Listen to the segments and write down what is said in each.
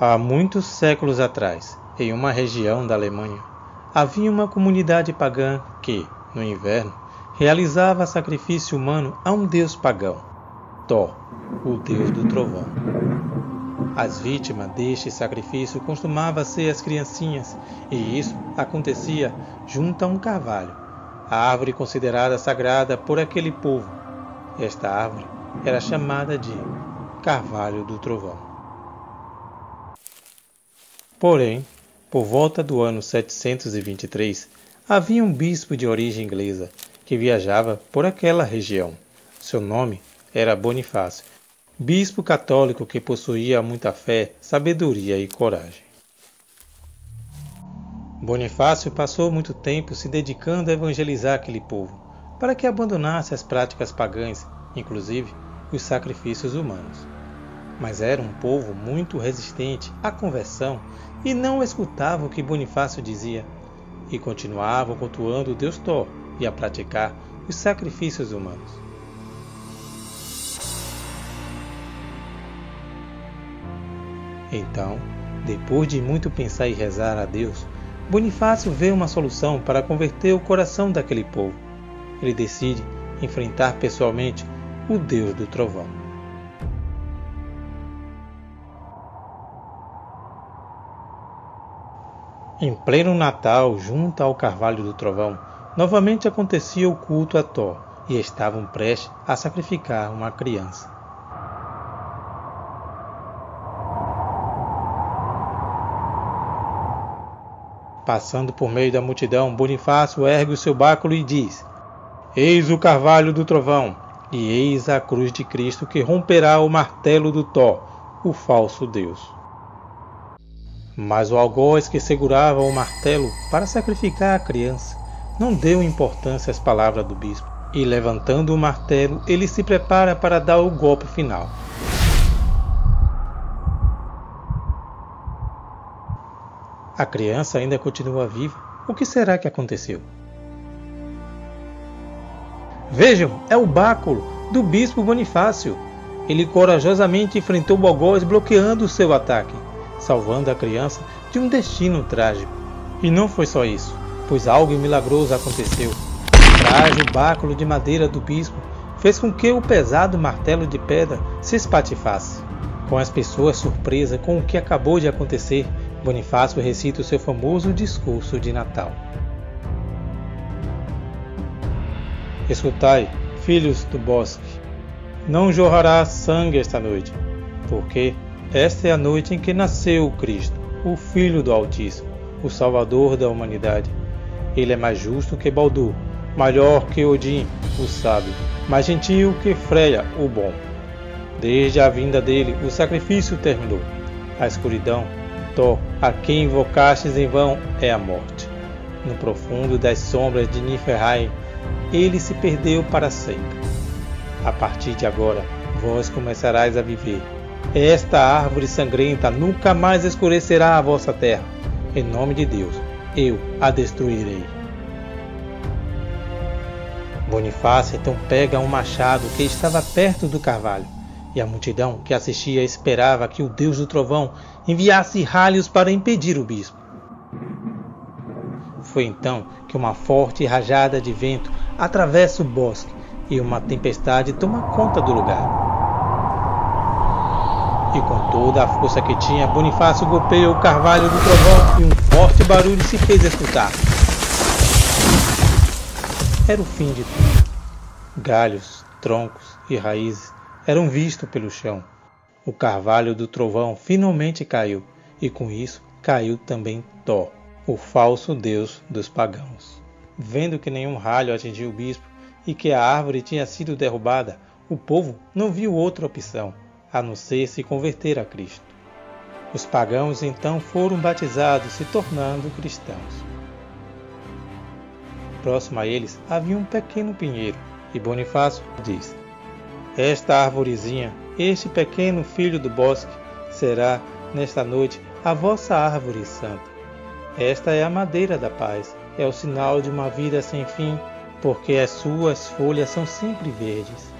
Há muitos séculos atrás, em uma região da Alemanha, havia uma comunidade pagã que, no inverno, realizava sacrifício humano a um deus pagão, Thor, o deus do trovão. As vítimas deste sacrifício costumavam ser as criancinhas, e isso acontecia junto a um carvalho, a árvore considerada sagrada por aquele povo. Esta árvore era chamada de Carvalho do Trovão. Porém, por volta do ano 723, havia um bispo de origem inglesa que viajava por aquela região. Seu nome era Bonifácio, bispo católico que possuía muita fé, sabedoria e coragem. Bonifácio passou muito tempo se dedicando a evangelizar aquele povo, para que abandonasse as práticas pagãs, inclusive os sacrifícios humanos. Mas era um povo muito resistente à conversão e não escutava o que Bonifácio dizia, e continuava cultuando o deus Thor e a praticar os sacrifícios humanos. Então, depois de muito pensar e rezar a Deus, Bonifácio vê uma solução para converter o coração daquele povo. Ele decide enfrentar pessoalmente o deus do trovão. Em pleno Natal, junto ao Carvalho do Trovão, novamente acontecia o culto a Thor e estavam prestes a sacrificar uma criança. Passando por meio da multidão, Bonifácio ergue o seu báculo e diz: "Eis o Carvalho do Trovão, e eis a cruz de Cristo que romperá o martelo do Thor, o falso deus." Mas o algoz que segurava o martelo para sacrificar a criança não deu importância às palavras do bispo, e levantando o martelo, ele se prepara para dar o golpe final. A criança ainda continua viva. O que será que aconteceu? Vejam, é o báculo do bispo Bonifácio. Ele corajosamente enfrentou o algoz, bloqueando seu ataque, salvando a criança de um destino trágico. E não foi só isso, pois algo milagroso aconteceu. O frágil báculo de madeira do bispo fez com que o pesado martelo de pedra se espatifasse. Com as pessoas surpresas com o que acabou de acontecer, Bonifácio recita o seu famoso discurso de Natal: "Escutai, filhos do bosque, não jorrará sangue esta noite, porque esta é a noite em que nasceu o Cristo, o Filho do Altíssimo, o Salvador da humanidade. Ele é mais justo que Baldur, maior que Odin, o sábio, mais gentil que Freya, o bom. Desde a vinda dele, o sacrifício terminou. A escuridão, Thor, a quem invocastes em vão, é a morte. No profundo das sombras de Niferheim, ele se perdeu para sempre. A partir de agora, vós começarás a viver. Esta árvore sangrenta nunca mais escurecerá a vossa terra. Em nome de Deus, eu a destruirei." Bonifácio então pega um machado que estava perto do carvalho, e a multidão que assistia esperava que o deus do trovão enviasse raios para impedir o bispo. Foi então que uma forte rajada de vento atravessa o bosque e uma tempestade toma conta do lugar. E com toda a força que tinha, Bonifácio golpeou o carvalho do trovão e um forte barulho se fez escutar. Era o fim de tudo. Galhos, troncos e raízes eram vistos pelo chão. O carvalho do trovão finalmente caiu, e com isso caiu também Thor, o falso deus dos pagãos. Vendo que nenhum raio atingiu o bispo e que a árvore tinha sido derrubada, o povo não viu outra opção a não ser se converter a Cristo. Os pagãos então foram batizados, se tornando cristãos. Próximo a eles havia um pequeno pinheiro, e Bonifácio diz: Esta arvorezinha, este pequeno filho do bosque, será, nesta noite, a vossa árvore santa. Esta é a madeira da paz, é o sinal de uma vida sem fim, porque as suas folhas são sempre verdes.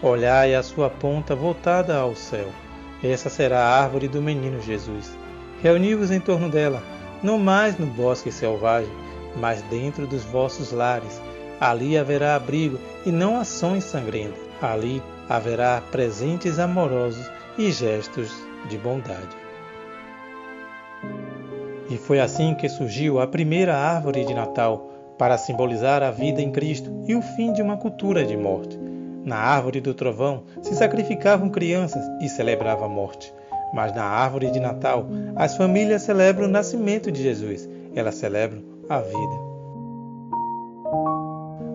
Olhai a sua ponta voltada ao céu. Essa será a árvore do menino Jesus. Reuni-vos em torno dela, não mais no bosque selvagem, mas dentro dos vossos lares. Ali haverá abrigo e não ações sangrentas. Ali haverá presentes amorosos e gestos de bondade. E foi assim que surgiu a primeira árvore de Natal, para simbolizar a vida em Cristo e o fim de uma cultura de morte. Na árvore do trovão se sacrificavam crianças e celebrava a morte. Mas na árvore de Natal, as famílias celebram o nascimento de Jesus. Elas celebram a vida.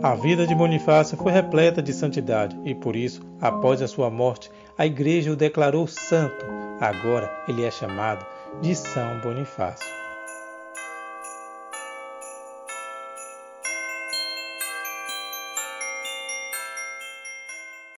A vida de Bonifácio foi repleta de santidade e, por isso, após a sua morte, a Igreja o declarou santo. Agora ele é chamado de São Bonifácio.